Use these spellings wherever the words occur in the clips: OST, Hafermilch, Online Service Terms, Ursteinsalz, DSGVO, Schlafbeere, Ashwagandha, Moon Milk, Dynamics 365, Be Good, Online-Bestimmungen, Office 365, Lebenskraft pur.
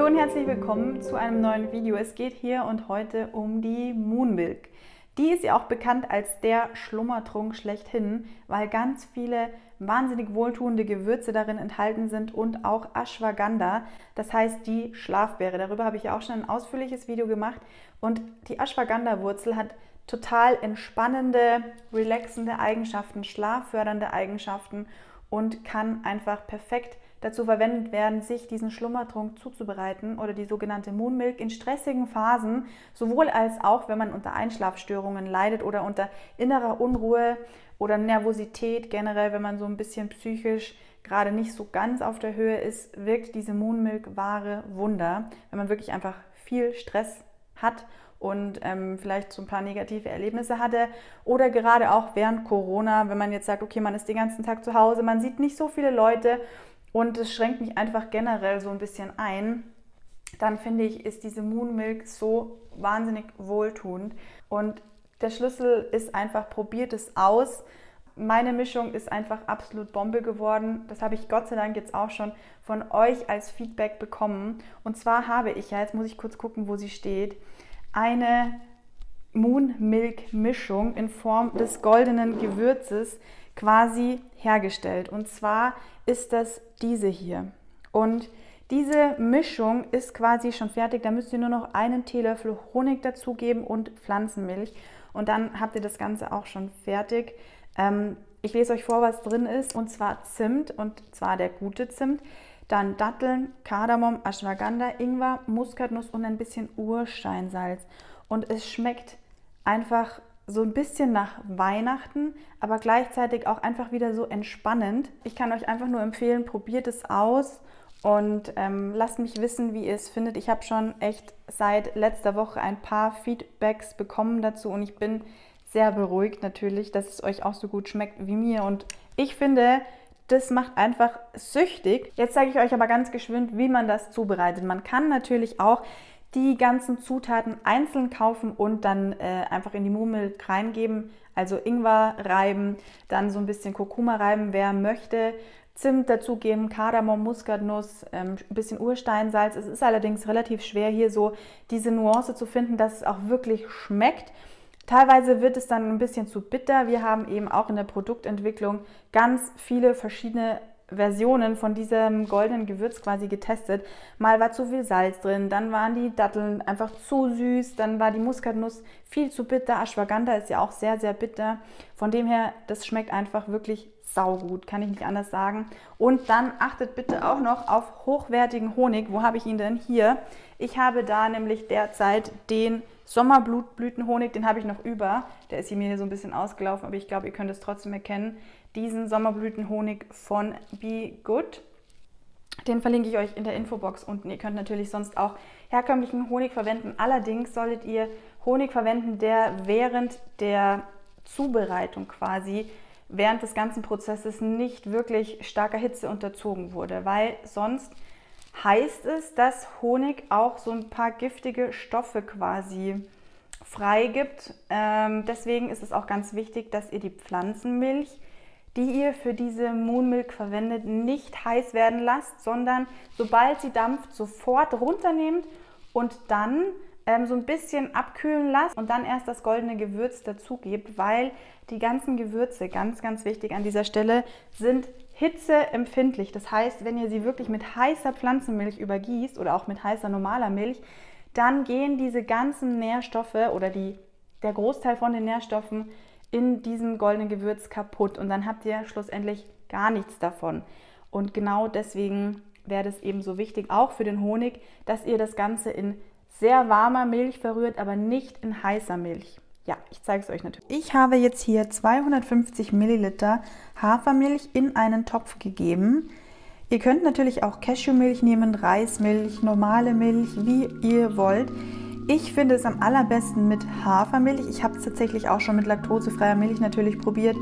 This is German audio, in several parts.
Hallo und herzlich willkommen zu einem neuen Video. Es geht hier und heute um die Moon Milk. Die ist ja auch bekannt als der Schlummertrunk schlechthin, weil ganz viele wahnsinnig wohltuende Gewürze darin enthalten sind und auch Ashwagandha, das heißt die Schlafbeere. Darüber habe ich ja auch schon ein ausführliches Video gemacht und die Ashwagandha-Wurzel hat total entspannende, relaxende Eigenschaften, schlaffördernde Eigenschaften und kann einfach perfekt dazu verwendet werden, sich diesen Schlummertrunk zuzubereiten oder die sogenannte Moon Milk in stressigen Phasen, sowohl als auch, wenn man unter Einschlafstörungen leidet oder unter innerer Unruhe oder Nervosität generell, wenn man so ein bisschen psychisch gerade nicht so ganz auf der Höhe ist, wirkt diese Moon Milk wahre Wunder, wenn man wirklich einfach viel Stress hat und vielleicht so ein paar negative Erlebnisse hatte oder gerade auch während Corona, wenn man jetzt sagt, okay, man ist den ganzen Tag zu Hause, man sieht nicht so viele Leute und es schränkt mich einfach generell so ein bisschen ein, dann finde ich, ist diese Moon Milk so wahnsinnig wohltuend. Und der Schlüssel ist einfach, probiert es aus. Meine Mischung ist einfach absolut Bombe geworden. Das habe ich Gott sei Dank jetzt auch schon von euch als Feedback bekommen. Und zwar habe ich ja, jetzt muss ich kurz gucken, wo sie steht, eine Moon Milk Mischung in Form des goldenen Gewürzes quasi hergestellt. Und zwar ist das diese hier. Und diese Mischung ist quasi schon fertig. Da müsst ihr nur noch einen Teelöffel Honig dazugeben und Pflanzenmilch. Und dann habt ihr das Ganze auch schon fertig. Ich lese euch vor, was drin ist. Und zwar Zimt, und zwar der gute Zimt. Dann Datteln, Kardamom, Ashwagandha, Ingwer, Muskatnuss und ein bisschen Ursteinsalz. Und es schmeckt einfach so ein bisschen nach Weihnachten, aber gleichzeitig auch einfach wieder so entspannend. Ich kann euch einfach nur empfehlen, probiert es aus und lasst mich wissen, wie ihr es findet. Ich habe schon echt seit letzter Woche ein paar Feedbacks bekommen dazu und ich bin sehr beruhigt natürlich, dass es euch auch so gut schmeckt wie mir. Und ich finde, das macht einfach süchtig. Jetzt zeige ich euch aber ganz geschwind, wie man das zubereitet. Man kann natürlich auch die ganzen Zutaten einzeln kaufen und dann einfach in die Moon Milk reingeben, also Ingwer reiben, dann so ein bisschen Kurkuma reiben, wer möchte, Zimt dazugeben, Kardamom, Muskatnuss, ein bisschen Ursteinsalz. Es ist allerdings relativ schwer, hier so diese Nuance zu finden, dass es auch wirklich schmeckt. Teilweise wird es dann ein bisschen zu bitter. Wir haben eben auch in der Produktentwicklung ganz viele verschiedene Versionen von diesem goldenen Gewürz quasi getestet. Mal war zu viel Salz drin, dann waren die Datteln einfach zu süß, dann war die Muskatnuss viel zu bitter. Ashwagandha ist ja auch sehr, sehr bitter. Von dem her, das schmeckt einfach wirklich saugut, kann ich nicht anders sagen. Und dann achtet bitte auch noch auf hochwertigen Honig. Wo habe ich ihn denn? Hier. Ich habe da nämlich derzeit den Sommerblütenhonig, den habe ich noch über. Der ist mir hier so ein bisschen ausgelaufen, aber ich glaube, ihr könnt es trotzdem erkennen. Diesen Sommerblütenhonig von Be Good. Den verlinke ich euch in der Infobox unten. Ihr könnt natürlich sonst auch herkömmlichen Honig verwenden. Allerdings solltet ihr Honig verwenden, der während der Zubereitung quasi, während des ganzen Prozesses nicht wirklich starker Hitze unterzogen wurde, weil sonst heißt es, dass Honig auch so ein paar giftige Stoffe quasi freigibt. Deswegen ist es auch ganz wichtig, dass ihr die Pflanzenmilch, die ihr für diese Moon Milk verwendet, nicht heiß werden lasst, sondern sobald sie dampft, sofort runternehmt und dann so ein bisschen abkühlen lasst und dann erst das goldene Gewürz dazugebt, weil die ganzen Gewürze, ganz, ganz wichtig an dieser Stelle, sind hitzeempfindlich. Das heißt, wenn ihr sie wirklich mit heißer Pflanzenmilch übergießt oder auch mit heißer normaler Milch, dann gehen diese ganzen Nährstoffe oder der Großteil von den Nährstoffen in diesem goldenen Gewürz kaputt und dann habt ihr schlussendlich gar nichts davon. Und genau deswegen wäre das eben so wichtig, auch für den Honig, dass ihr das Ganze in sehr warmer Milch verrührt, aber nicht in heißer Milch. Ja, ich zeige es euch natürlich. Ich habe jetzt hier 250 Milliliter Hafermilch in einen Topf gegeben. Ihr könnt natürlich auch Cashewmilch nehmen, Reismilch, normale Milch, wie ihr wollt. Ich finde es am allerbesten mit Hafermilch. Ich habe es tatsächlich auch schon mit laktosefreier Milch natürlich probiert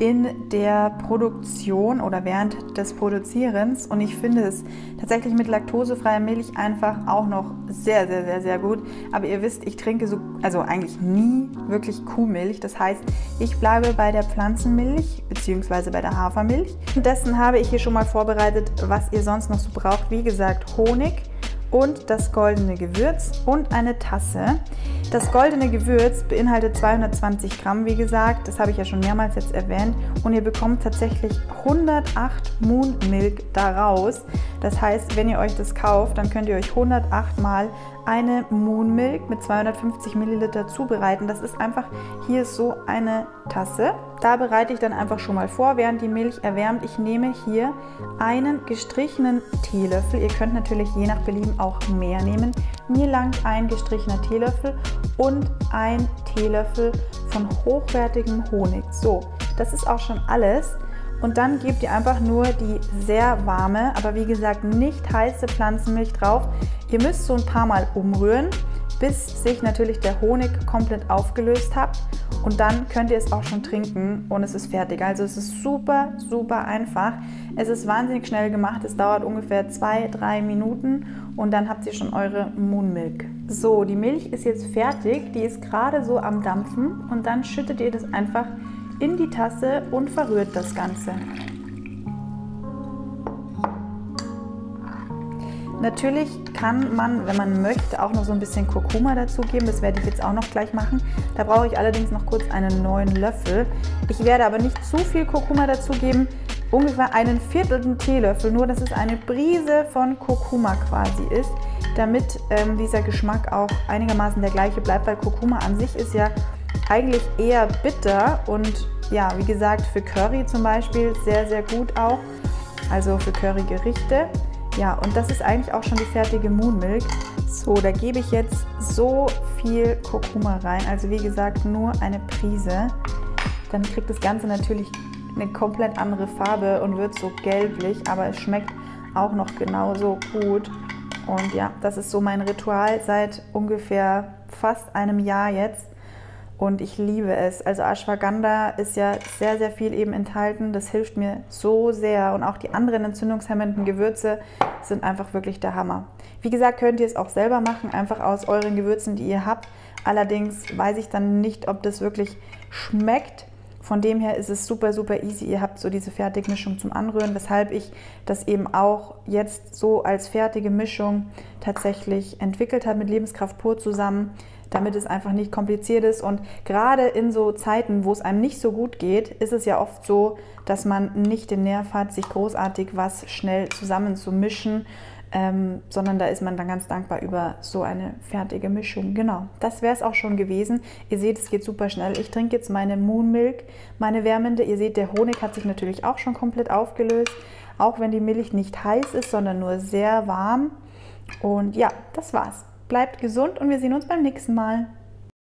in der Produktion oder während des Produzierens. Und ich finde es tatsächlich mit laktosefreier Milch einfach auch noch sehr, sehr, sehr, sehr gut. Aber ihr wisst, ich trinke also eigentlich nie wirklich Kuhmilch. Das heißt, ich bleibe bei der Pflanzenmilch bzw. bei der Hafermilch. Dessen habe ich hier schon mal vorbereitet, was ihr sonst noch so braucht. Wie gesagt, Honig. und das goldene Gewürz und eine Tasse. Das goldene Gewürz beinhaltet 220 Gramm, wie gesagt, das habe ich ja schon mehrmals jetzt erwähnt, und ihr bekommt tatsächlich 108 Moon Milk daraus. Das heißt, wenn ihr euch das kauft, dann könnt ihr euch 108 Mal eine Moon Milk mit 250 Milliliter zubereiten. Das ist einfach hier so eine Tasse. Da bereite ich dann einfach schon mal vor, während die Milch erwärmt. Ich nehme hier einen gestrichenen Teelöffel. Ihr könnt natürlich je nach Belieben auch mehr nehmen. Mir langt ein gestrichener Teelöffel und ein Teelöffel von hochwertigem Honig. So, das ist auch schon alles. Und dann gebt ihr einfach nur die sehr warme, aber wie gesagt nicht heiße Pflanzenmilch drauf. Ihr müsst so ein paar Mal umrühren, bis sich natürlich der Honig komplett aufgelöst hat. Und dann könnt ihr es auch schon trinken und es ist fertig. Also es ist super, super einfach. Es ist wahnsinnig schnell gemacht. Es dauert ungefähr 2-3 Minuten und dann habt ihr schon eure Moon Milk. So, die Milch ist jetzt fertig. Die ist gerade so am Dampfen und dann schüttet ihr das einfach in die Tasse und verrührt das Ganze. Natürlich kann man, wenn man möchte, auch noch so ein bisschen Kurkuma dazugeben. Das werde ich jetzt auch noch gleich machen. Da brauche ich allerdings noch kurz einen neuen Löffel. Ich werde aber nicht zu viel Kurkuma dazugeben, ungefähr einen viertelten Teelöffel, nur dass es eine Prise von Kurkuma quasi ist, damit dieser Geschmack auch einigermaßen der gleiche bleibt, weil Kurkuma an sich ist ja eigentlich eher bitter und ja, wie gesagt, für Curry zum Beispiel sehr, sehr gut auch, also für Currygerichte. Ja, und das ist eigentlich auch schon die fertige Moon Milk. So, da gebe ich jetzt so viel Kurkuma rein, also wie gesagt nur eine Prise. Dann kriegt das Ganze natürlich eine komplett andere Farbe und wird so gelblich, aber es schmeckt auch noch genauso gut. Und ja, das ist so mein Ritual seit ungefähr fast einem Jahr jetzt. Und ich liebe es. Also Ashwagandha ist ja sehr, sehr viel eben enthalten. Das hilft mir so sehr. Und auch die anderen entzündungshemmenden Gewürze sind einfach wirklich der Hammer. Wie gesagt, könnt ihr es auch selber machen, einfach aus euren Gewürzen, die ihr habt. Allerdings weiß ich dann nicht, ob das wirklich schmeckt. Von dem her ist es super, super easy. Ihr habt so diese Fertigmischung zum Anrühren, weshalb ich das eben auch jetzt so als fertige Mischung tatsächlich entwickelt habe mit Lebenskraft pur zusammen, damit es einfach nicht kompliziert ist. Und gerade in so Zeiten, wo es einem nicht so gut geht, ist es ja oft so, dass man nicht den Nerv hat, sich großartig was schnell zusammenzumischen, sondern da ist man dann ganz dankbar über so eine fertige Mischung. Genau, das wäre es auch schon gewesen. Ihr seht, es geht super schnell. Ich trinke jetzt meine Moon Milk, meine wärmende. Ihr seht, der Honig hat sich natürlich auch schon komplett aufgelöst, auch wenn die Milch nicht heiß ist, sondern nur sehr warm. Und ja, das war's. Bleibt gesund und wir sehen uns beim nächsten Mal.